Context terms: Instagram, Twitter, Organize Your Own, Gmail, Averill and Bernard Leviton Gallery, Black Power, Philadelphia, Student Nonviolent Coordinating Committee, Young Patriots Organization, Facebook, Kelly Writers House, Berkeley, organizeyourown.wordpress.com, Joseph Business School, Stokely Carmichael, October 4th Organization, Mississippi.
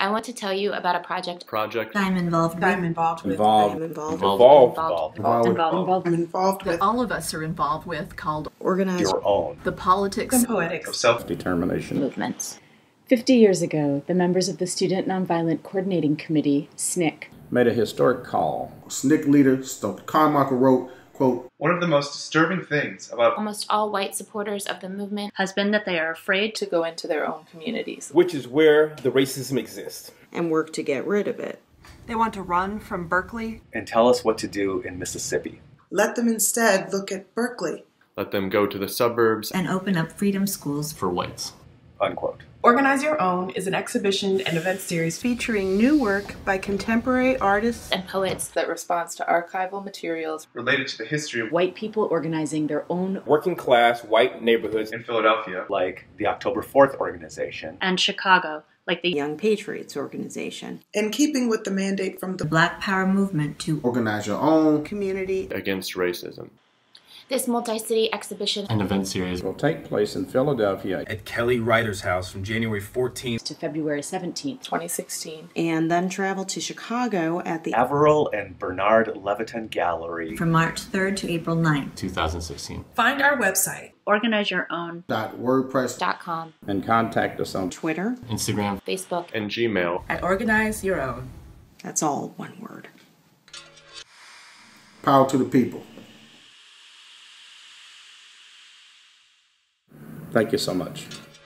I want to tell you about a project I'm involved with. I'm involved with. All of us are involved with, called Organize Your Own. The politics and poetics of self-determination movements. 50 years ago, the members of the Student Nonviolent Coordinating Committee, SNCC, made a historic call. SNCC leader Stokely Carmichael wrote, quote, "One of the most disturbing things about almost all white supporters of the movement has been that they are afraid to go into their own communities, which is where the racism exists, and work to get rid of it. They want to run from Berkeley and tell us what to do in Mississippi. Let them instead look at Berkeley. Let them go to the suburbs and open up freedom schools for whites." Unquote. Organize Your Own is an exhibition and event series featuring new work by contemporary artists and poets that responds to archival materials related to the history of white people organizing their own working class white neighborhoods in Philadelphia, like the October 4th Organization, and Chicago, like the Young Patriots Organization. In keeping with the mandate from the Black Power movement to organize your own community against racism. This multi-city exhibition and event series will take place in Philadelphia at Kelly Writers House from January 14th to February 17th, 2016, and then travel to Chicago at the Averill and Bernard Leviton Gallery from March 3rd to April 9th, 2016. Find our website, organizeyourown.wordpress.com, and contact us on Twitter, Instagram, Facebook, and Gmail at Organize Your Own. That's all one word. Power to the people. Thank you so much.